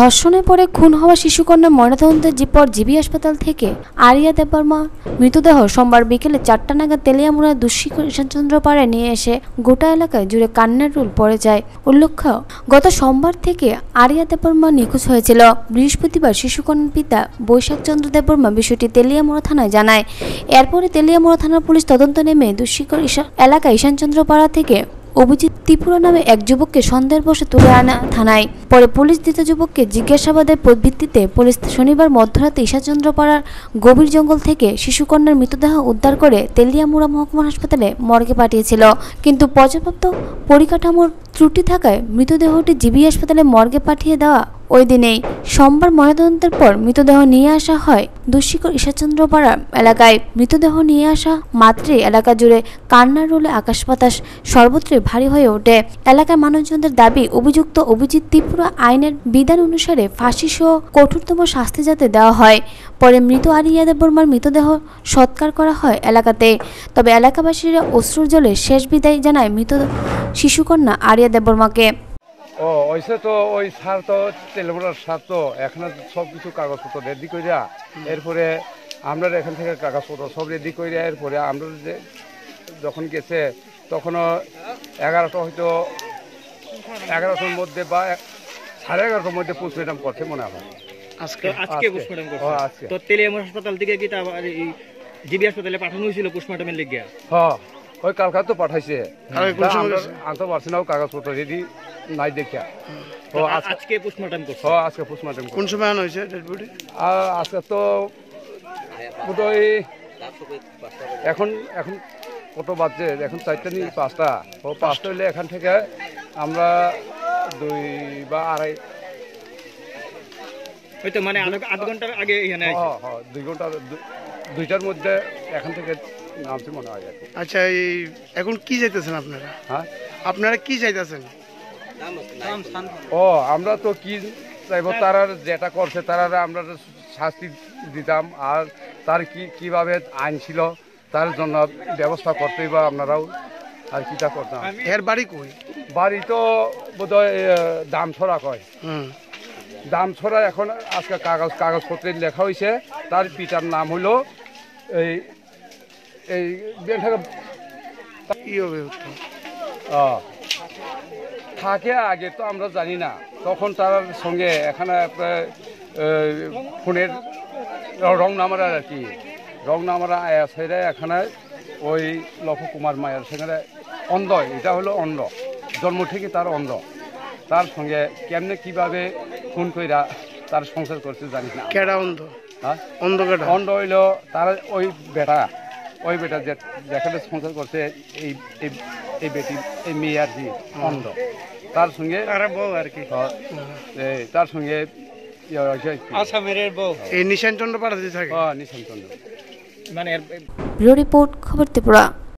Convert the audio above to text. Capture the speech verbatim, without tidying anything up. ধর্ষণের পরে খুন হওয়া শিশুকন্যা ময়নাতদন্তের পর জিবি হাসপাতাল থেকে আরিয়া দেববর্মা মৃতদেহ সোমবার বিকেলে চারটা নাগাদ তেলিয়ামুড়ার দুশ্রী কিষাণচন্দ্রপাড়ায় নিয়ে এসে গোটা এলাকায় জুড়ে কান্নার রোল পড়ে যায়। উল্লেখ্য, গত সোমবার থেকে আরিয়া দেববর্মা নিখোঁজ হয়েছিল। বৃহস্পতিবার শিশুকন্যার পিতা বৈশাখ চন্দ্র দেববর্মা বিষয়টি তেলিয়ামুড়া থানায় জানায়। এরপরে তেলিয়ামুড়া থানার পুলিশ তদন্ত নেমে দুশ্রী এলাকা কিষাণচন্দ্রপাড়া থেকে অভিজিৎ ত্রিপুরা নামে এক যুবককে সন্দেহবশে তুলে আনা থানায়। পরে পুলিশ দ্বিতীয় যুবককে জিজ্ঞাসাবাদের ভিত্তিতে পুলিশ শনিবার মধ্যরাতে কিষাণচন্দ্রপাড়ার গভীর জঙ্গল থেকে শিশুকন্যার মৃতদেহ উদ্ধার করে তেলিয়ামুড়া মহকুমা হাসপাতালে মর্গে পাঠিয়েছিল, কিন্তু পর্যাপ্ত পরিকাঠামোর ত্রুটি থাকায় মৃতদেহটি জিবি হাসপাতালে মর্গে পাঠিয়ে দেওয়া ওই দিনেই সোমবার ময়নাতদন্তের পর মৃতদেহ নিয়ে আসা হয় দুশ্রী কিষাণচন্দ্রপাড়া এলাকায়। মৃতদেহ নিয়ে আসা মাত্রে এলাকা জুড়ে কান্নার রোলে আকাশ বাতাস সর্বত্র ভারী হয়ে ওঠে। এলাকার মানুষজনদের দাবি, অভিযুক্ত অভিজিৎ ত্রিপুরা আইনের বিধান অনুসারে ফাঁসি সহ কঠোরতম শাস্তি যাতে দেওয়া হয়। পরে মৃত আরিয়া দেববর্মার মৃতদেহ সৎকার করা হয় এলাকাতে। তবে এলাকাবাসীরা অশ্রুর জলে শেষ বিদায় জানায় মৃত শিশুকন্যা আরিয়া দেববর্মাকে। ও ওইসে তো ওই সার তো তেলেবুড়ার সার তো এখানে সব কিছু কাগজপত্র রেডি করিয়া এরপরে আমরা এখান থেকে কাগজপত্র সব রেডি করিয়া এরপরে আমরা যে যখন গেছে তখনও এগারোটা হয়তো এগারোটার মধ্যে বা সাড়ে এগারোটার মধ্যে পোস্টমর্টম করছে মনে হয়। আজকে আজকে পোস্টমর্টম করছে তো তেলিয়ামুড়া হাসপাতাল থেকে কি তা জিবি হাসপাতালে পাঠানো হয়েছিল পোস্টমর্টমের লিগে? হ্যাঁ, ওই কালকা তো পাঠাইছে, আনতে পারছি না, কাগজপত্র রেডি নাই দেখিয়া। ও আজকে পোস্টমর্টম করছে। ও আজকে পোস্টমর্টম কোন সময় হয়েছে ডেড বডি? আজকে তো ওই এখন এখন কত বাজছে? এখন চারটা নি পাঁচটা। ও পাঁচটা হইলে এখান থেকে আমরা দুই বা আড়াই হয়তো মানে আধ ঘন্টার আগে এখানে আইছি। হ্যাঁ হ্যাঁ, দুই ঘন্টা দুইটার মধ্যে এখান থেকে নামছি মনে হয়। আচ্ছা, এই এখন কি চাইতেছেন আপনারা? হ্যাঁ, আপনারা কি চাইতেছেন? ও আমরা তো কি চাইবো, তারা যেটা করছে তারা আমরা শাস্তি দিতাম, আর তার কি কিভাবে আইন ছিল তার জন্য ব্যবস্থা করতেই বা আপনারাও আর কিটা করতাম। এর বাড়ি কই? বাড়ি তো বোধ হয় দামছড়া কয়। হুম, দামছড়া। এখন আজকে কাগজ কাগজপত্রে লেখা হয়েছে তার পিতার নাম হলো এই এই থাকে আগে তো আমরা জানি না, তখন তার সঙ্গে এখানে ফোনের রং নাম্বার আর কি রং নাম্বার আয়া সেরা এখানে ওই লক্ষ কুমার মায়ের সঙ্গে অন্ধ, এটা হলো অন্ধ, জন্ম থেকে তার অন্ধ, তার সঙ্গে কেমনে কিভাবে ফোন কইরা তার সংসার করছে জানি না। কেডা অন্ধ? হ্যাঁ, অন্ধ কেডা? অন্ধ হইল তার ওই বেটা, ওই বেটা যে যেখানে সংসার করছে এই এই বেটি এই মেয়ে আর কি অন্ধ, তার সঙ্গে বউ আর কি, তার সঙ্গে নিশানচন্দ্র পাড়া দিয়ে থাকে। হ্যাঁ, নিশানচন্দ্র মানে। ব্যুরো রিপোর্ট, খবর ত্রিপুরা।